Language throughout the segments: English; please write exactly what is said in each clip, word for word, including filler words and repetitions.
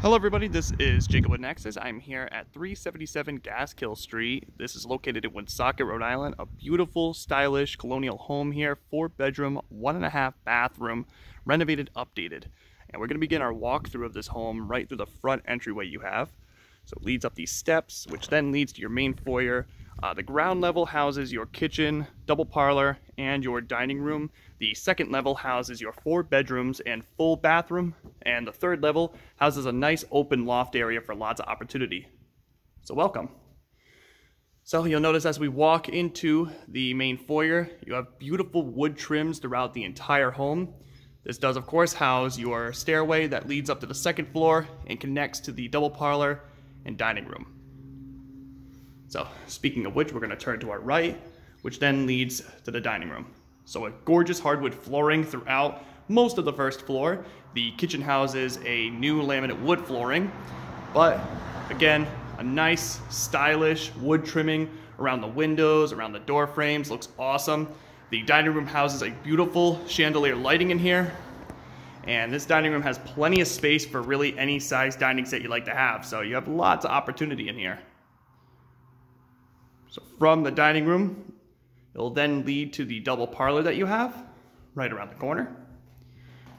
Hello everybody, this is Jacob with Nexus. I'm here at three seventy-seven Gaskill Street. This is located in Woonsocket, Rhode Island. A beautiful, stylish colonial home here, four bedroom, one and a half bathroom, renovated, updated. And we're gonna begin our walkthrough of this home right through the front entryway you have. So it leads up these steps, which then leads to your main foyer. Uh, the ground level houses your kitchen, double parlor, and your dining room. The second level houses your four bedrooms and full bathroom. And the third level houses a nice open loft area for lots of opportunity. So welcome. So you'll notice as we walk into the main foyer, you have beautiful wood trims throughout the entire home. This does, of course, house your stairway that leads up to the second floor and connects to the double parlor and dining room. So speaking of which, we're going to turn to our right, which then leads to the dining room. So a gorgeous hardwood flooring throughout most of the first floor. The kitchen houses a new laminate wood flooring, but again, a nice stylish wood trimming around the windows, around the door frames, looks awesome. The dining room houses a beautiful chandelier lighting in here. And this dining room has plenty of space for really any size dining set you like to have. So you have lots of opportunity in here. So from the dining room, it'll then lead to the double parlor that you have right around the corner.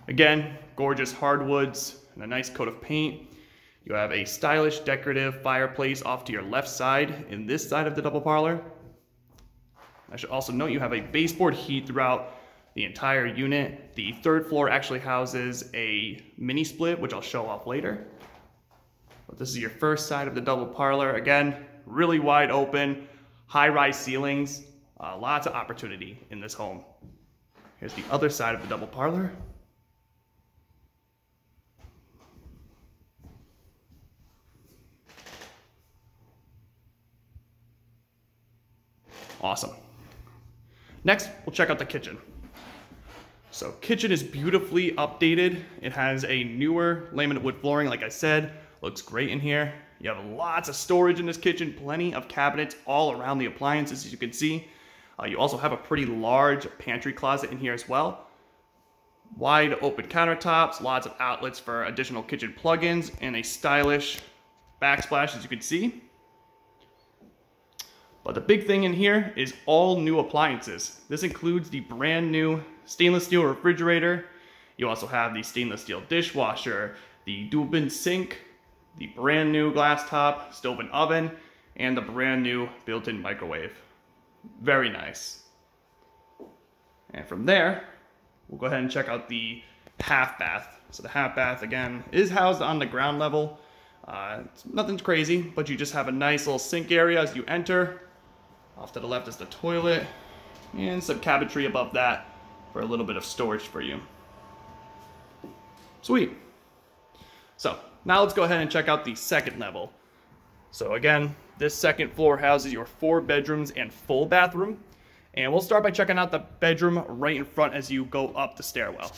Again, gorgeous hardwoods and a nice coat of paint. You have a stylish decorative fireplace off to your left side in this side of the double parlor. I should also note you have a baseboard heat throughout the entire unit. The third floor actually houses a mini split, which I'll show off later. But this is your first side of the double parlor. Again, really wide open. High-rise ceilings, uh, lots of opportunity in this home. Here's the other side of the double parlor. Awesome. Next, we'll check out the kitchen. So kitchen is beautifully updated. It has a newer laminate wood flooring, like I said, looks great in here. You have lots of storage in this kitchen, plenty of cabinets all around the appliances, as you can see. Uh, you also have a pretty large pantry closet in here as well. Wide open countertops, lots of outlets for additional kitchen plugins, and a stylish backsplash, as you can see. But the big thing in here is all new appliances. This includes the brand new stainless steel refrigerator. You also have the stainless steel dishwasher, the dual bin sink, the brand new glass top, stove and oven, and the brand new built-in microwave. Very nice. And from there, we'll go ahead and check out the half bath. So the half bath, again, is housed on the ground level. Uh, it's nothing's crazy, but you just have a nice little sink area as you enter. Off to the left is the toilet, and some cabinetry above that for a little bit of storage for you. Sweet. So, now let's go ahead and check out the second level. So again, this second floor houses your four bedrooms and full bathroom. And we'll start by checking out the bedroom right in front as you go up the stairwell.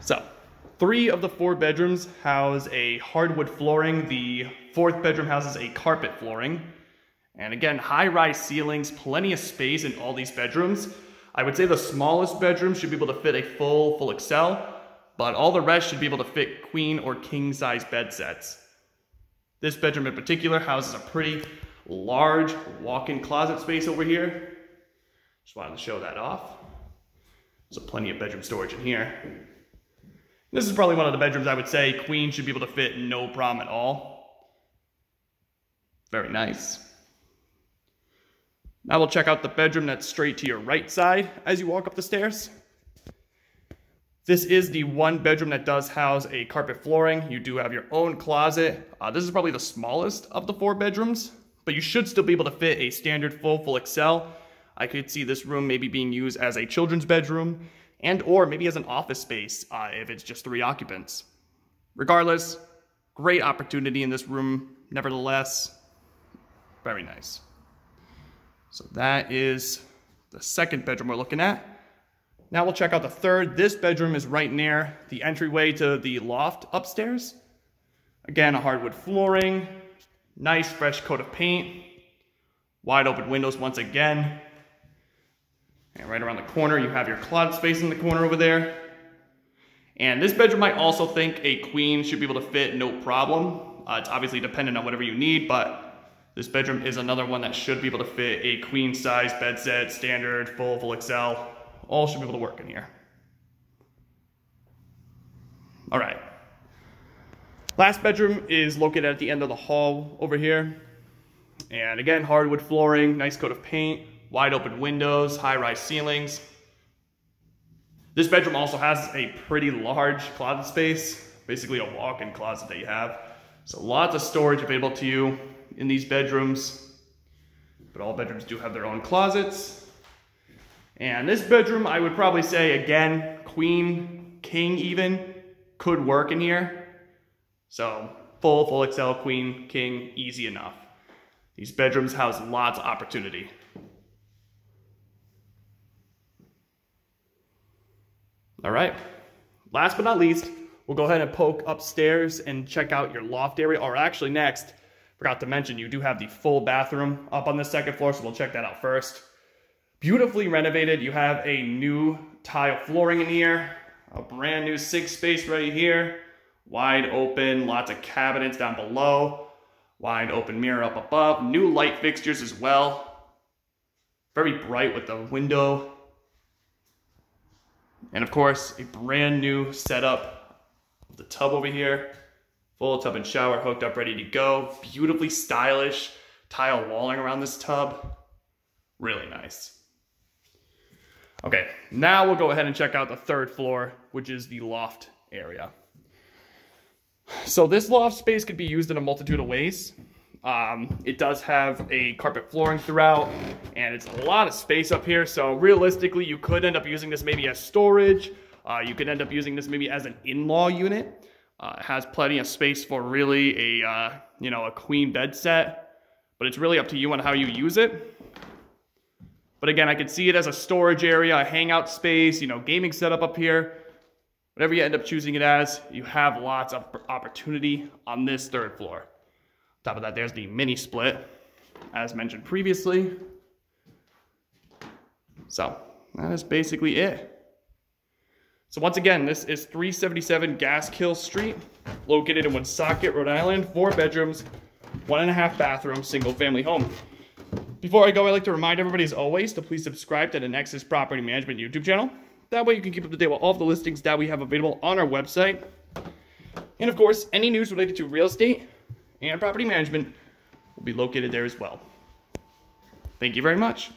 So, three of the four bedrooms house a hardwood flooring. The fourth bedroom houses a carpet flooring. And again, high-rise ceilings, plenty of space in all these bedrooms. I would say the smallest bedroom should be able to fit a full, full Excel. But all the rest should be able to fit queen or king size bed sets. This bedroom in particular houses a pretty large walk-in closet space over here. Just wanted to show that off. There's plenty of bedroom storage in here. This is probably one of the bedrooms I would say queen should be able to fit no problem at all. Very nice. Now we'll check out the bedroom that's straight to your right side as you walk up the stairs. This is the one bedroom that does house a carpet flooring. You do have your own closet. Uh, this is probably the smallest of the four bedrooms, but you should still be able to fit a standard full, full Excel. I could see this room maybe being used as a children's bedroom and or maybe as an office space uh, if it's just three occupants. Regardless, great opportunity in this room. Nevertheless, very nice. So that is the second bedroom we're looking at. Now we'll check out the third. This bedroom is right near the entryway to the loft upstairs. Again, a hardwood flooring, nice fresh coat of paint, wide open windows once again. And right around the corner, you have your closet space in the corner over there. And this bedroom, I also think a queen should be able to fit, no problem. Uh, it's obviously dependent on whatever you need, but this bedroom is another one that should be able to fit a queen size bed set, standard, full, full X L, all should be able to work in here. All right. Last bedroom is located at the end of the hall over here. And again, hardwood flooring, nice coat of paint, wide open windows, high-rise ceilings. This bedroom also has a pretty large closet space, basically a walk-in closet that you have. So lots of storage available to you in these bedrooms, but all bedrooms do have their own closets. And this bedroom, I would probably say, again, queen, king even, could work in here. So full, full X L, queen, king, easy enough. These bedrooms house lots of opportunity. All right, last but not least, we'll go ahead and poke upstairs and check out your loft area. Or actually next, forgot to mention, you do have the full bathroom up on the second floor, so we'll check that out first. Beautifully renovated. You have a new tile flooring in here, a brand new sink space right here, wide open, lots of cabinets down below, wide open mirror up above, new light fixtures as well. Very bright with the window. And of course, a brand new setup, the tub over here, full tub and shower hooked up, ready to go. Beautifully stylish tile walling around this tub. Really nice. Okay, now we'll go ahead and check out the third floor, which is the loft area. So this loft space could be used in a multitude of ways. Um, it does have a carpet flooring throughout, and it's a lot of space up here. So realistically, you could end up using this maybe as storage. Uh, you could end up using this maybe as an in-law unit. Uh, it has plenty of space for really a, uh, you know, a queen bed set, but it's really up to you on how you use it. But again, I could see it as a storage area, a hangout space, you know, gaming setup up here. Whatever you end up choosing it as, you have lots of opportunity on this third floor. Top of that, there's the mini split, as mentioned previously. So that is basically it. So once again, this is three seventy-seven Gaskill Street, located in Woonsocket, Rhode Island, four bedrooms, one and a half bathroom, single family home. Before I go, I'd like to remind everybody as always to please subscribe to the Nexus Property Management YouTube channel. That way you can keep up to date with all of the listings that we have available on our website. And of course, any news related to real estate and property management will be located there as well. Thank you very much.